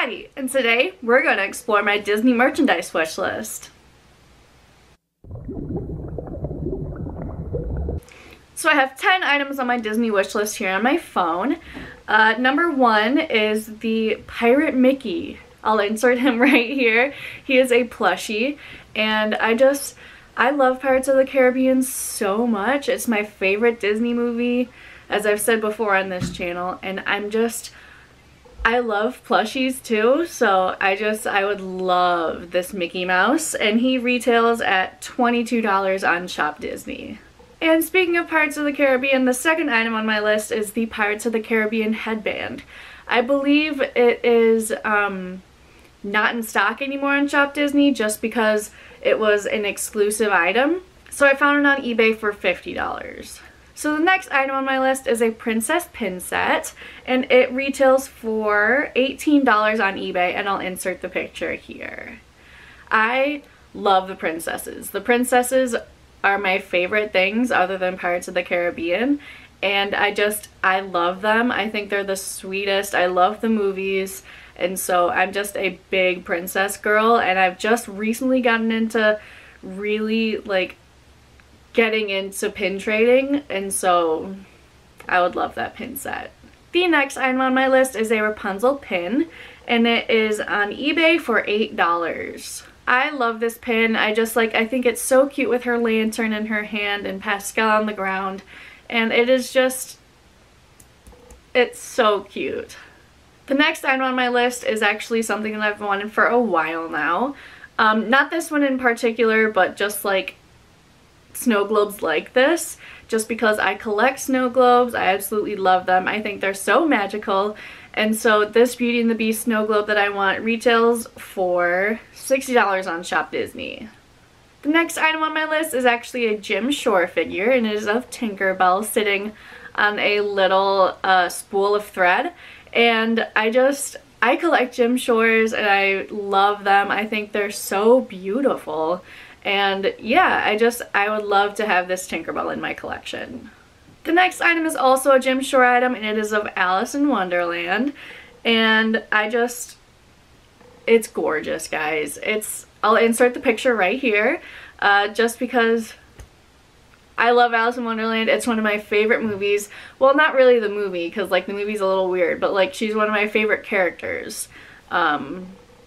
Maddie, and today we're going to explore my Disney merchandise wish list. So I have 10 items on my Disney wish list here on my phone. Number one is the Pirate Mickey. I'll insert him right here. He is a plushie, and I love Pirates of the Caribbean so much. It's my favorite Disney movie, as I've said before on this channel, and I love plushies too, so I would love this Mickey Mouse, and he retails at $22 on Shop Disney. And speaking of Pirates of the Caribbean, the second item on my list is the Pirates of the Caribbean headband. I believe it is not in stock anymore on Shop Disney just because it was an exclusive item, so I found it on eBay for $50. So the next item on my list is a princess pin set, and it retails for $18 on eBay, and I'll insert the picture here. I love the princesses. The princesses are my favorite things other than Pirates of the Caribbean, and I love them. I think they're the sweetest. I love the movies, and so I'm just a big princess girl, and I've just recently gotten into really getting into pin trading, and so I would love that pin set. The next item on my list is a Rapunzel pin, and it is on eBay for $8. I love this pin. I think it's so cute with her lantern in her hand and Pascal on the ground, and it's so cute. The next item on my list is actually something that I've wanted for a while now. Not this one in particular, but just snow globes like this, just because I collect snow globes. I absolutely love them. I think they're so magical, and so this Beauty and the Beast snow globe that I want retails for $60 on Shop Disney. The next item on my list is actually a Jim Shore figure, and it is of Tinkerbell sitting on a little spool of thread, and I collect Jim Shores, and I love them. I think they're so beautiful. And yeah, I would love to have this Tinkerbell in my collection. The next item is also a Jim Shore item, and it is of Alice in Wonderland. And it's gorgeous, guys. I'll insert the picture right here, just because I love Alice in Wonderland. It's one of my favorite movies. Well, not really the movie, because the movie's a little weird, but she's one of my favorite characters.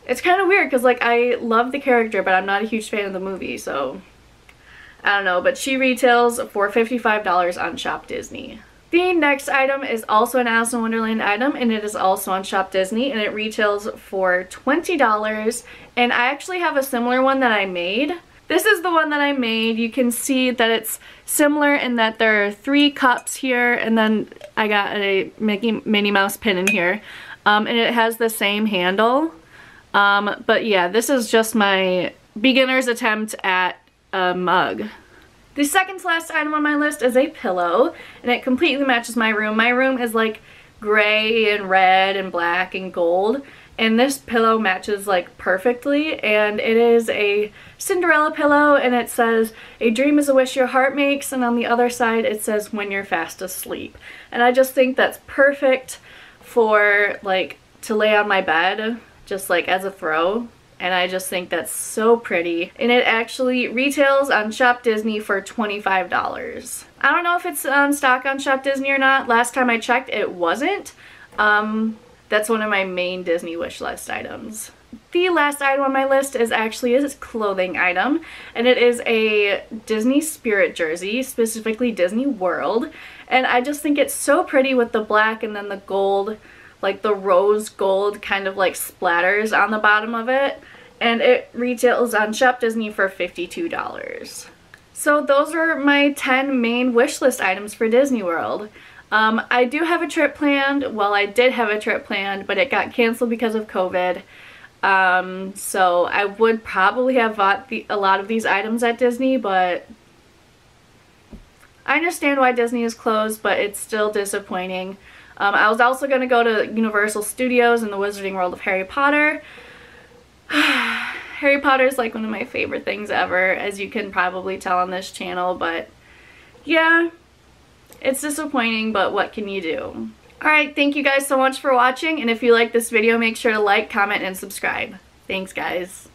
It's kind of weird because I love the character, but I'm not a huge fan of the movie, so I don't know, but she retails for $55 on Shop Disney. The next item is also an Alice in Wonderland item, and it is also on Shop Disney, and it retails for $20, and I actually have a similar one that I made. This is the one that I made. You can see that it's similar in that there are three cups here, and then I got a Minnie Mouse pin in here, and it has the same handle. But yeah, this is just my beginner's attempt at a mug. The second to last item on my list is a pillow, and it completely matches my room. My room is gray and red and black and gold, and this pillow matches perfectly, and it is a Cinderella pillow, and it says, "A dream is a wish your heart makes," and on the other side it says, "When you're fast asleep." And I just think that's perfect for to lay on my bed, just as a throw, and I just think that's so pretty, and it actually retails on Shop Disney for $25. I don't know if it's on stock on Shop Disney or not. Last time I checked, it wasn't. That's one of my main Disney wish list items. The last item on my list is actually a clothing item, and it is a Disney Spirit jersey, specifically Disney World, and I just think it's so pretty with the black and then the gold, the rose gold kind of splatters on the bottom of it, and it retails on Shop Disney for $52. So those are my 10 main wish list items for Disney World. I do have a trip planned. Well, I did have a trip planned, but it got canceled because of COVID. So I would probably have bought a lot of these items at Disney, but I understand why Disney is closed, but it's still disappointing. I was also going to go to Universal Studios and the Wizarding World of Harry Potter. Harry Potter is one of my favorite things ever, as you can probably tell on this channel, but yeah, it's disappointing, but what can you do? Alright, thank you guys so much for watching, and if you like this video, make sure to like, comment, and subscribe. Thanks, guys.